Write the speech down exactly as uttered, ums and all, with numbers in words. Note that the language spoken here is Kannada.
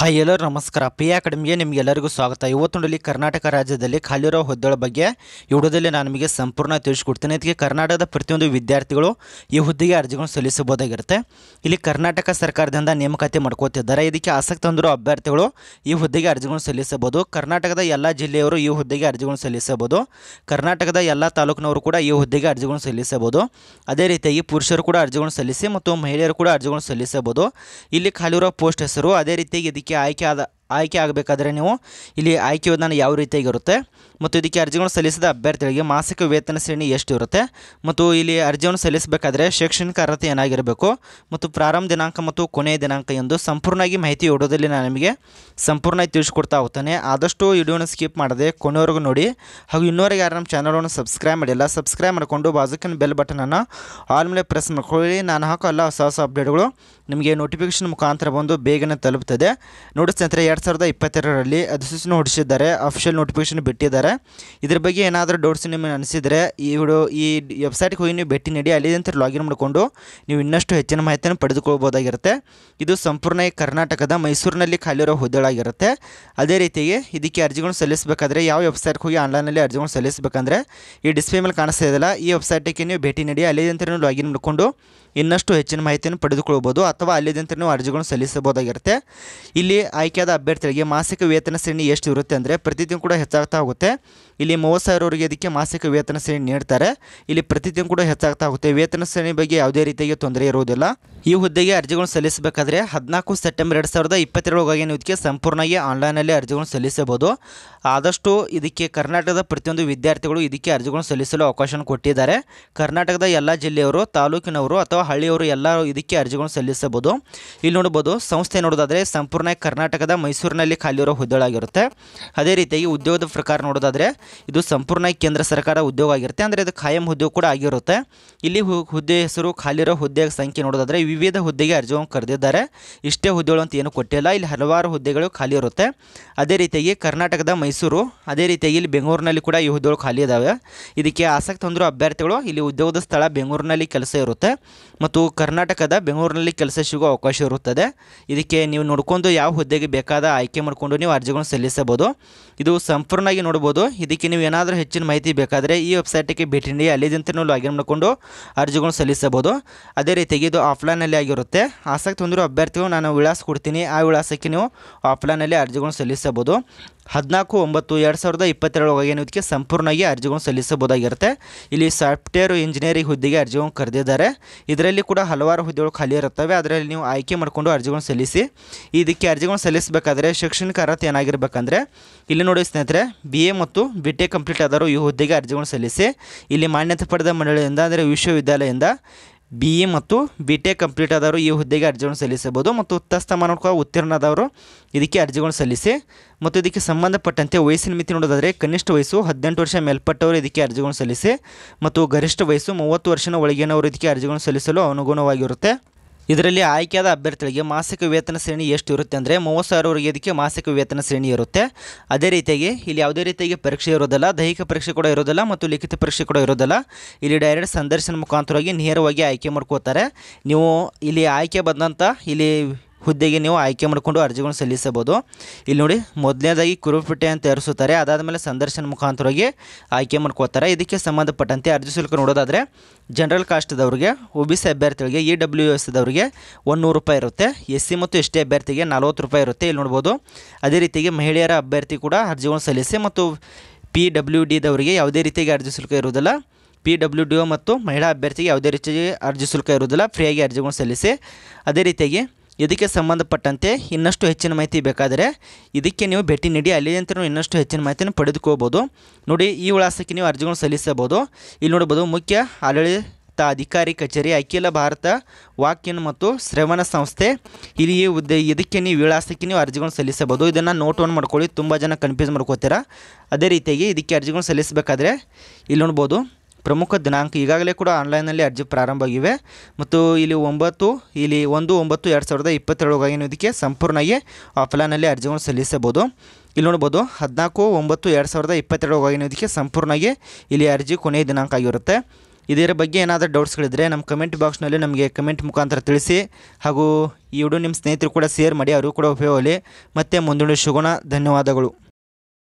हाय एल्लरिगू नमस्कार पी अकाडमी निमगेल्लरिगू स्वागत। इवत्तु कर्नाटक राज्यदल्लि खाली इरुव हुद्देळ बग्गे ई विडियोदल्लि नानु निमगे संपूर्ण ತಿಳಿಸಿಕೊಡುತ್ತೇನೆ। ಇದಕ್ಕೆ ಕರ್ನಾಟಕದ ಪ್ರತಿಯೊಂದು ವಿದ್ಯಾರ್ಥಿಗಳು ಈ ಹುದ್ದೆಗೆ ಅರ್ಜಿಗಳನ್ನು ಸಲ್ಲಿಸಬಹುದಾಗಿರುತ್ತೆ। ಇಲ್ಲಿ ಕರ್ನಾಟಕ ಸರ್ಕಾರದಿಂದ ನೇಮಕಾತಿ ಮಾಡಿಕೊಳ್ಳುತ್ತಿದ್ದಾರೆ। ಇದಕ್ಕೆ ಆಸಕ್ತಂದರು ಅಭ್ಯರ್ಥಿಗಳು ಈ ಹುದ್ದೆಗೆ ಅರ್ಜಿಗಳನ್ನು ಸಲ್ಲಿಸಬಹುದು। ಕರ್ನಾಟಕದ ಎಲ್ಲ ಜಿಲ್ಲೆಯವರು ಈ ಹುದ್ದೆಗೆ ಅರ್ಜಿಗಳನ್ನು ಸಲ್ಲಿಸಬಹುದು। ಕರ್ನಾಟಕದ ಎಲ್ಲ ತಾಲೂಕಿನವರು ಕೂಡ ಈ ಹುದ್ದೆಗೆ ಅರ್ಜಿಗಳನ್ನು ಸಲ್ಲಿಸಬಹುದು। ಅದೇ ರೀತಿಯಾಗಿ ಪುರುಷರು ಕೂಡ ಅರ್ಜಿಗಳನ್ನು ಸಲ್ಲಿಸಿ ಮತ್ತು ಮಹಿಳೆಯರು ಕೂಡ ಅರ್ಜಿಗಳನ್ನು ಸಲ್ಲಿಸಬಹುದು। ಇಲ್ಲಿ ಖಾಲಿ ಇರುವ ಪೋಸ್ಟ್ ಹೆಸರು ಅದೇ ರೀತಿಯಾಗಿ ಆಯ್ಕೆ ಆದ ಆಯ್ಕೆ ಆಗಬೇಕಾದರೆ ನೀವು ಇಲ್ಲಿ ಆಯ್ಕೆ ವಿಧಾನ ಯಾವ ರೀತಿಯಾಗಿರುತ್ತೆ ಮತ್ತು ಇದಕ್ಕೆ ಅರ್ಜಿಗಳನ್ನು ಸಲ್ಲಿಸಿದ ಅಭ್ಯರ್ಥಿಗಳಿಗೆ ಮಾಸಿಕ ವೇತನ ಶ್ರೇಣಿ ಎಷ್ಟು ಇರುತ್ತೆ ಮತ್ತು ಇಲ್ಲಿ ಅರ್ಜಿಯನ್ನು ಸಲ್ಲಿಸಬೇಕಾದರೆ ಶೈಕ್ಷಣಿಕ ಅರ್ಹತೆ ಏನಾಗಿರಬೇಕು ಮತ್ತು ಪ್ರಾರಂಭ ದಿನಾಂಕ ಮತ್ತು ಕೊನೆಯ ದಿನಾಂಕ ಎಂದು ಸಂಪೂರ್ಣವಾಗಿ ಮಾಹಿತಿ ವಿಡಿಯೋದಲ್ಲಿ ನಾನು ನಿಮಗೆ ಸಂಪೂರ್ಣ ತಿಳಿಸಿಕೊಡ್ತಾ ಹೋಗ್ತಾನೆ। ಆದಷ್ಟು ವಿಡಿಯೋನ ಸ್ಕಿಪ್ ಮಾಡದೆ ಕೊನೆವರೆಗೂ ನೋಡಿ। ಹಾಗೂ ಇನ್ನೂರಿಗೆ ಯಾರು ನಮ್ಮ ಚಾನಲನ್ನು ಸಬ್ಸ್ಕ್ರೈಬ್ ಮಾಡಿಲ್ಲ ಸಬ್ಸ್ಕ್ರೈಬ್ ಮಾಡಿಕೊಂಡು ಬಾಜೂಕಿನ ಬೆಲ್ ಬಟನನ್ನು ಆಲ್ ಮೇಲೆ ಪ್ರೆಸ್ ಮಾಡ್ಕೊಳ್ಳಿ। ನಾನು ಹಾಕೋ ಎಲ್ಲ ಹೊಸ ಹೊಸ ಅಪ್ಡೇಟ್ಗಳು ನಿಮಗೆ ನೋಟಿಫಿಕೇಶನ್ ಮುಖಾಂತರ ಬಂದು ಬೇಗನೆ ತಲುಪುತ್ತದೆ। ನೋಡಿ ಸ್ನೇಹಿತರೆ, ಎರಡು ಸಾವಿರದ ಇಪ್ಪತ್ತೆರಡರಲ್ಲಿ ಅಧಿಸೂಚನೆ ಹೊರಡಿಸಿದ್ದಾರೆ, ಅಫಿಷಿಯಲ್ ನೋಟಿಫಿಕೇಶನ್ ಬಿಟ್ಟಿದ್ದಾರೆ। ಇದ್ರ ಬಗ್ಗೆ ಏನಾದರೂ ಡೌಟ್ಸ್ ನಿಮಗೆ ಅನಿಸಿದರೆ ಈ ವಿಡಿಯೋ ಈ ವೆಬ್ಸೈಟ್ಗೆ ಹೋಗಿ ನೀವು ಭೇಟಿ ನೀಡಿ, ಅಲ್ಲಿ ಅಂತ ಲಾಗಿನ್ ಮಾಡಿಕೊಂಡು ನೀವು ಇನ್ನಷ್ಟು ಹೆಚ್ಚಿನ ಮಾಹಿತಿಯನ್ನು ಪಡೆದುಕೊಳ್ಳಬಹುದಾಗಿರುತ್ತೆ। ಇದು ಸಂಪೂರ್ಣ ಕರ್ನಾಟಕದ ಮೈಸೂರಿನಲ್ಲಿ ಖಾಲಿರೋ ಹುದ್ದೆಗಳಾಗಿರುತ್ತೆ। ಅದೇ ರೀತಿಗೆ ಇದಕ್ಕೆ ಅರ್ಜಿಗಳನ್ನು ಸಲ್ಲಿಸಬೇಕಾದ್ರೆ ಯಾವ ವೆಬ್ಸೈಟ್ಗೆ ಹೋಗಿ ಆನ್ಲೈನಲ್ಲಿ ಅರ್ಜಿಗಳನ್ನು ಸಲ್ಲಿಸಬೇಕಂದ್ರೆ ಈ ಡಿಸ್ಪ್ಲೇ ಮೇಲೆ ಕಾಣಿಸ್ತಾ ಇದೆಯಲ್ಲ ಈ ವೆಬ್ಸೈಟಿಗೆ ನೀವು ಭೇಟಿ ನೀಡಿ, ಅಲ್ಲಿ ಅಂತ ನೀವು ಲಾಗಿನ್ ಮಾಡಿಕೊಂಡು ಇನ್ನಷ್ಟು ಹೆಚ್ಚಿನ ಮಾಹಿತಿಯನ್ನು ಪಡೆದುಕೊಳ್ಳಬಹುದು ಅಥವಾ ಅಲ್ಲಿದ್ದಂತೆ ನೀವು ಅರ್ಜಿಗಳನ್ನು ಸಲ್ಲಿಸಬಹುದಾಗಿರುತ್ತೆ। ಇಲ್ಲಿ ಆಯ್ಕೆಯಾದ ಅಭ್ಯರ್ಥಿಗಳಿಗೆ ಮಾಸಿಕ ವೇತನ ಶ್ರೇಣಿ ಎಷ್ಟು ಇರುತ್ತೆ ಅಂದರೆ ಪ್ರತಿದಿನ ಕೂಡ ಹೆಚ್ಚಾಗ್ತಾ ಹೋಗುತ್ತೆ। ಇಲ್ಲಿ ಮೂವತ್ತು ಸಾವಿರವರೆಗೆ ಇದಕ್ಕೆ ಮಾಸಿಕ ವೇತನ ಶ್ರೇಣಿ ನೀಡ್ತಾರೆ। ಇಲ್ಲಿ ಪ್ರತಿದಿನ ಕೂಡ ಹೆಚ್ಚಾಗ್ತಾ ಹೋಗುತ್ತೆ। ವೇತನ ಶ್ರೇಣಿ ಬಗ್ಗೆ ಯಾವುದೇ ರೀತಿಯಾಗಿ ತೊಂದರೆ ಇರುವುದಿಲ್ಲ। ಈ ಹುದ್ದೆಗೆ ಅರ್ಜಿಗಳನ್ನು ಸಲ್ಲಿಸಬೇಕಾದ್ರೆ ಹದಿನಾಲ್ಕು ಸೆಪ್ಟೆಂಬರ್ ಎರಡು ಸಾವಿರದ ಇಪ್ಪತ್ತೆರಡರೊಳಗಾಗಿ ನೀವು ಇದಕ್ಕೆ ಸಂಪೂರ್ಣವಾಗಿ ಆನ್ಲೈನಲ್ಲಿ ಅರ್ಜಿಗಳನ್ನು ಸಲ್ಲಿಸಬಹುದು। ಆದಷ್ಟು ಇದಕ್ಕೆ ಕರ್ನಾಟಕದ ಪ್ರತಿಯೊಂದು ವಿದ್ಯಾರ್ಥಿಗಳು ಇದಕ್ಕೆ ಅರ್ಜಿಗಳನ್ನು ಸಲ್ಲಿಸಲು ಅವಕಾಶವನ್ನು ಕೊಟ್ಟಿದ್ದಾರೆ। ಕರ್ನಾಟಕದ ಎಲ್ಲ ಜಿಲ್ಲೆಯವರು ತಾಲೂಕಿನವರು ಅಥವಾ ಹಳ್ಳಿಯವರು ಎಲ್ಲರೂ ಇದಕ್ಕೆ ಅರ್ಜಿಗಳನ್ನು ಸಲ್ಲಿಸಬಹುದು। ಇಲ್ಲಿ ನೋಡಬಹುದು, ಸಂಸ್ಥೆ ನೋಡೋದಾದರೆ ಸಂಪೂರ್ಣ ಕರ್ನಾಟಕದ ಮೈಸೂರಿನಲ್ಲಿ ಖಾಲಿರೋ ಹುದ್ದೆಗಳಾಗಿರುತ್ತೆ। ಅದೇ ರೀತಿಯಾಗಿ ಉದ್ಯೋಗದ ಪ್ರಕಾರ ನೋಡೋದಾದರೆ ಇದು ಸಂಪೂರ್ಣ ಕೇಂದ್ರ ಸರ್ಕಾರ ಉದ್ಯೋಗ ಆಗಿರುತ್ತೆ, ಅಂದರೆ ಇದು ಖಾಯಂ ಉದ್ಯೋಗ ಕೂಡ ಆಗಿರುತ್ತೆ। ಇಲ್ಲಿ ಹುದ್ದೆ ಹೆಸರು ಖಾಲಿರೋ ಹುದ್ದೆಯ ಸಂಖ್ಯೆ ನೋಡೋದಾದರೆ ವಿವಿಧ ಹುದ್ದೆಗೆ ಅರ್ಜಿಗಳನ್ನು ಕರೆದಿದ್ದಾರೆ, ಇಷ್ಟೇ ಹುದ್ದೆಗಳು ಅಂತ ಏನು ಕೊಟ್ಟಿಲ್ಲ। ಇಲ್ಲಿ ಹಲವಾರು ಹುದ್ದೆಗಳು ಖಾಲಿ ಇರುತ್ತೆ। ಅದೇ ರೀತಿಯಾಗಿ ಕರ್ನಾಟಕದ ಮೈಸೂರು ಅದೇ ರೀತಿಯಾಗಿ ಇಲ್ಲಿ ಬೆಂಗಳೂರಿನಲ್ಲಿ ಕೂಡ ಈ ಹುದ್ದೆಗಳು ಖಾಲಿ ಇದ್ದಾವೆ। ಇದಕ್ಕೆ ಆಸಕ್ತಿ ಹೊಂದಿರುವ ಅಭ್ಯರ್ಥಿಗಳು ಇಲ್ಲಿ ಉದ್ಯೋಗದ ಸ್ಥಳ ಬೆಂಗಳೂರಿನಲ್ಲಿ ಕೆಲಸ ಇರುತ್ತೆ ಮತ್ತು ಕರ್ನಾಟಕದ ಬೆಂಗಳೂರಿನಲ್ಲಿ ಕೆಲಸ ಸಿಗುವ ಅವಕಾಶ ಇರುತ್ತದೆ। ಇದಕ್ಕೆ ನೀವು ನೋಡಿಕೊಂಡು ಯಾವ ಹುದ್ದೆಗೆ ಬೇಕಾದ ಆಯ್ಕೆ ಮಾಡಿಕೊಂಡು ನೀವು ಅರ್ಜಿಗಳನ್ನು ಸಲ್ಲಿಸಬಹುದು। ಇದು ಸಂಪೂರ್ಣವಾಗಿ ನೋಡ್ಬೋದು। ಇದಕ್ಕೆ ನೀವು ಏನಾದರೂ ಹೆಚ್ಚಿನ ಮಾಹಿತಿ ಬೇಕಾದರೆ ಈ ವೆಬ್ಸೈಟಿಗೆ ಭೇಟಿ ನೀಡಿ, ಅಲ್ಲಿದ್ದಂತೆ ನೀವು ಲಾಗಿನ್ ಮಾಡಿಕೊಂಡು ಅರ್ಜಿಗಳನ್ನು ಸಲ್ಲಿಸಬಹುದು। ಅದೇ ರೀತಿಯಾಗಿ ಇದು ಆಫ್ಲೈನಲ್ಲಿ ಆಗಿರುತ್ತೆ। ಆಸಕ್ತಿ ಹೊಂದಿರುವ ಅಭ್ಯರ್ಥಿಗಳು ನಾನು ವಿಳಾಸ ಕೊಡ್ತೀನಿ, ಆ ವಿಳಾಸಕ್ಕೆ ನೀವು ಆಫ್ಲೈನಲ್ಲಿ ಅರ್ಜಿಗಳನ್ನು ಸಲ್ಲಿಸಬಹುದು। ಹದಿನಾಲ್ಕು ಒಂಬತ್ತು ಎರಡು ಸಾವಿರದ ಇಪ್ಪತ್ತೆರಡರೊಳಗೆ ನೀವು ಇದಕ್ಕೆ ಸಂಪೂರ್ಣವಾಗಿ ಅರ್ಜಿಗಳನ್ನು ಸಲ್ಲಿಸಬಹುದಾಗಿರುತ್ತೆ। ಇಲ್ಲಿ ಸಾಫ್ಟ್ವೇರ್ ಇಂಜಿನಿಯರಿಂಗ್ ಹುದ್ದೆಗೆ ಅರ್ಜಿಗಳನ್ನು ಕರೆದಿದ್ದಾರೆ। ಇದರಲ್ಲಿ ಕೂಡ ಹಲವಾರು ಹುದ್ದೆಗಳು ಖಾಲಿ ಇರುತ್ತವೆ, ಅದರಲ್ಲಿ ನೀವು ಆಯ್ಕೆ ಮಾಡಿಕೊಂಡು ಅರ್ಜಿಗಳನ್ನು ಸಲ್ಲಿಸಿ। ಇದಕ್ಕೆ ಅರ್ಜಿಗಳನ್ನು ಸಲ್ಲಿಸಬೇಕಾದ್ರೆ ಶೈಕ್ಷಣಿಕ ಅರ್ಹತೆ ಏನಾಗಿರಬೇಕಂದ್ರೆ ಇಲ್ಲಿ ನೋಡಿ ಸ್ನೇಹಿತರೆ, ಬಿ ಎ ಮತ್ತು ಬಿ ಟೆಕ್ ಕಂಪ್ಲೀಟ್ ಆದರೂ ಈ ಹುದ್ದೆಗೆ ಅರ್ಜಿಗಳನ್ನು ಸಲ್ಲಿಸಿ। ಇಲ್ಲಿ ಮಾನ್ಯತೆ ಪಡೆದ ಮಂಡಳಿಯಿಂದ ಅಂದರೆ ವಿಶ್ವವಿದ್ಯಾಲಯದಿಂದ ಬಿ ಎ ಮತ್ತು ಬಿ ಟೆಕ್ ಕಂಪ್ಲೀಟ್ ಆದವರು ಈ ಹುದ್ದೆಗೆ ಅರ್ಜಿಗಳನ್ನು ಸಲ್ಲಿಸಬಹುದು ಮತ್ತು ಉತ್ತಸ್ಥಮಾನಕ್ಕೆ ಉತ್ತೀರ್ಣರಾದವರು ಇದಕ್ಕೆ ಅರ್ಜಿಗಳನ್ನು ಸಲ್ಲಿಸಿ ಮತ್ತು ಇದಕ್ಕೆ ಸಂಬಂಧಪಟ್ಟಂತೆ ವಯಸ್ಸಿನ ಮಿತಿ ನೋಡೋದಾದರೆ ಕನಿಷ್ಠ ವಯಸ್ಸು ಹದಿನೆಂಟು ವರ್ಷ ಮೇಲ್ಪಟ್ಟವರು ಇದಕ್ಕೆ ಅರ್ಜಿಗಳನ್ನು ಸಲ್ಲಿಸಿ ಮತ್ತು ಗರಿಷ್ಠ ವಯಸ್ಸು ಮೂವತ್ತು ವರ್ಷನ ಒಳಗಿನವರು ಇದಕ್ಕೆ ಅರ್ಜಿಗಳನ್ನು ಸಲ್ಲಿಸಲು ಅನುಗುಣವಾಗಿರುತ್ತೆ। ಇದರಲ್ಲಿ ಆಯ್ಕೆಯಾದ ಅಭ್ಯರ್ಥಿಗಳಿಗೆ ಮಾಸಿಕ ವೇತನ ಶ್ರೇಣಿ ಎಷ್ಟು ಇರುತ್ತೆ ಅಂದರೆ ಮೂವತ್ತು ಸಾವಿರವರೆಗೆ ಇದಕ್ಕೆ ಮಾಸಿಕ ವೇತನ ಶ್ರೇಣಿ ಇರುತ್ತೆ। ಅದೇ ರೀತಿಯಾಗಿ ಇಲ್ಲಿ ಯಾವುದೇ ರೀತಿಯಾಗಿ ಪರೀಕ್ಷೆ ಇರೋದಿಲ್ಲ, ದೈಹಿಕ ಪರೀಕ್ಷೆ ಕೂಡ ಇರೋದಿಲ್ಲ ಮತ್ತು ಲಿಖಿತ ಪರೀಕ್ಷೆ ಕೂಡ ಇರೋದಿಲ್ಲ। ಇಲ್ಲಿ ಡೈರೆಕ್ಟ್ ಸಂದರ್ಶನ ಮುಖಾಂತರವಾಗಿ ನೇರವಾಗಿ ಆಯ್ಕೆ ಮಾಡ್ಕೋತಾರೆ। ನೀವು ಇಲ್ಲಿ ಆಯ್ಕೆ ಬಂದಂಥ ಇಲ್ಲಿ ಹುದ್ದೆಗೆ ನೀವು ಆಯ್ಕೆ ಮಾಡಿಕೊಂಡು ಅರ್ಜಿಗಳನ್ನು ಸಲ್ಲಿಸಬಹುದು। ಇಲ್ಲಿ ನೋಡಿ, ಮೊದಲನೇದಾಗಿ ಕುರುಪೇಟೆ ಅಂತ ತಯಾರಿಸುತ್ತಾರೆ, ಅದಾದ ಮೇಲೆ ಸಂದರ್ಶನ ಮುಖಾಂತರವಾಗಿ ಆಯ್ಕೆ ಮಾಡ್ಕೋತಾರೆ। ಇದಕ್ಕೆ ಸಂಬಂಧಪಟ್ಟಂತೆ ಅರ್ಜಿ ಶುಲ್ಕ ನೋಡೋದಾದರೆ ಜನರಲ್ ಕಾಸ್ಟ್ದವ್ರಿಗೆ, ಒ ಬಿ ಸಿ ಅಭ್ಯರ್ಥಿಗಳಿಗೆ, ಇ ಡಬ್ಲ್ಯೂ ಎಸ್ ದವ್ರಿಗೆ ನೂರು ರೂಪಾಯಿ ಇರುತ್ತೆ, ಎಸ್ ಸಿ ಮತ್ತು ಎಸ್ ಟಿ ಅಭ್ಯರ್ಥಿಗೆ ನಲ್ವತ್ತು ರೂಪಾಯಿ ಇರುತ್ತೆ, ಇಲ್ಲಿ ನೋಡ್ಬೋದು। ಅದೇ ರೀತಿಯಾಗಿ ಮಹಿಳೆಯರ ಅಭ್ಯರ್ಥಿ ಕೂಡ ಅರ್ಜಿಗಳನ್ನು ಸಲ್ಲಿಸಿ ಮತ್ತು ಪಿ ಡಬ್ಲ್ಯೂ ಡಿ ದವರಿಗೆ ಯಾವುದೇ ರೀತಿಯಾಗಿ ಅರ್ಜಿ ಶುಲ್ಕ ಇರುವುದಿಲ್ಲ, ಪಿ ಡಬ್ಲ್ಯೂ ಡಿ ಒ ಮತ್ತು ಮಹಿಳಾ ಅಭ್ಯರ್ಥಿಗೆ ಯಾವುದೇ ರೀತಿಯಾಗಿ ಅರ್ಜಿ ಶುಲ್ಕ ಇರುವುದಿಲ್ಲ, ಫ್ರೀಯಾಗಿ ಅರ್ಜಿಗಳನ್ನು ಸಲ್ಲಿಸಿ। ಅದೇ ರೀತಿಯಾಗಿ ಇದಕ್ಕೆ ಸಂಬಂಧಪಟ್ಟಂತೆ ಇನ್ನಷ್ಟು ಹೆಚ್ಚಿನ ಮಾಹಿತಿ ಬೇಕಾದರೆ ಇದಕ್ಕೆ ನೀವು ಭೇಟಿ ನೀಡಿ, ಅಲ್ಲಿ ಅಂತ ಇನ್ನಷ್ಟು ಹೆಚ್ಚಿನ ಮಾಹಿತಿಯನ್ನು ಪಡೆದುಕೋಬೋದು। ನೋಡಿ, ಈ ವಿಳಾಸಕ್ಕೆ ನೀವು ಅರ್ಜಿಗಳನ್ನು ಸಲ್ಲಿಸಬಹುದು। ಇಲ್ಲಿ ನೋಡ್ಬೋದು, ಮುಖ್ಯ ಆಡಳಿತ ಅಧಿಕಾರಿ ಕಚೇರಿ, ಅಖಿಲ ಭಾರತ ವಾಕ್ಯನ್ ಮತ್ತು ಶ್ರವಣ ಸಂಸ್ಥೆ, ಇಲ್ಲಿ ಹುದ್ದೆ ಇದಕ್ಕೆ ನೀವು ವಿಳಾಸಕ್ಕೆ ನೀವು ಅರ್ಜಿಗಳನ್ನು ಸಲ್ಲಿಸಬಹುದು। ಇದನ್ನು ನೋಟ್ ಆನ್ ಮಾಡ್ಕೊಳ್ಳಿ, ತುಂಬ ಜನ ಕನ್ಫ್ಯೂಸ್ ಮಾಡ್ಕೋತೀರ। ಅದೇ ರೀತಿಯಾಗಿ ಇದಕ್ಕೆ ಅರ್ಜಿಗಳನ್ನು ಸಲ್ಲಿಸಬೇಕಾದ್ರೆ ಇಲ್ಲಿ ನೋಡ್ಬೋದು ಪ್ರಮುಖ ದಿನಾಂಕ ಈಗಾಗಲೇ ಕೂಡ ಆನ್ಲೈನಲ್ಲಿ ಅರ್ಜಿ ಪ್ರಾರಂಭ ಆಗಿವೆ ಮತ್ತು ಇಲ್ಲಿ ಒಂಬತ್ತು ಇಲ್ಲಿ ಒಂದು ಒಂಬತ್ತು ಎರಡು ಸಾವಿರದ ಇಪ್ಪತ್ತೇಳರೊಳಗಾಗಿ ನೀವು ಇದಕ್ಕೆ ಸಂಪೂರ್ಣವಾಗಿ ಆಫ್ಲೈನಲ್ಲಿ ಅರ್ಜಿಗಳನ್ನು ಸಲ್ಲಿಸಬಹುದು। ಇಲ್ಲಿ ನೋಡ್ಬೋದು, ಹದಿನಾಲ್ಕು ಒಂಬತ್ತು ಎರಡು ಸಾವಿರದ ಇಪ್ಪತ್ತೆರಡರೊಳಗಾಗಿ ನೀವು ಇದಕ್ಕೆ ಸಂಪೂರ್ಣವಾಗಿ ಇಲ್ಲಿ ಅರ್ಜಿ ಕೊನೆಯ ದಿನಾಂಕ ಆಗಿರುತ್ತೆ। ಇದರ ಬಗ್ಗೆ ಏನಾದರೂ ಡೌಟ್ಸ್ಗಳಿದ್ದರೆ ನಮ್ಮ ಕಮೆಂಟ್ ಬಾಕ್ಸ್ನಲ್ಲಿ ನಮಗೆ ಕಮೆಂಟ್ ಮುಖಾಂತರ ತಿಳಿಸಿ ಹಾಗೂ ಈ ವಿಡಿಯೋ ನಿಮ್ಮ ಸ್ನೇಹಿತರು ಕೂಡ ಶೇರ್ ಮಾಡಿ ಅವರು ಕೂಡ ಉಪಯೋಗಲಿ. ಮತ್ತೆ ಮುಂದೊಂದು ಸಿಗೋಣ. ಧನ್ಯವಾದಗಳು.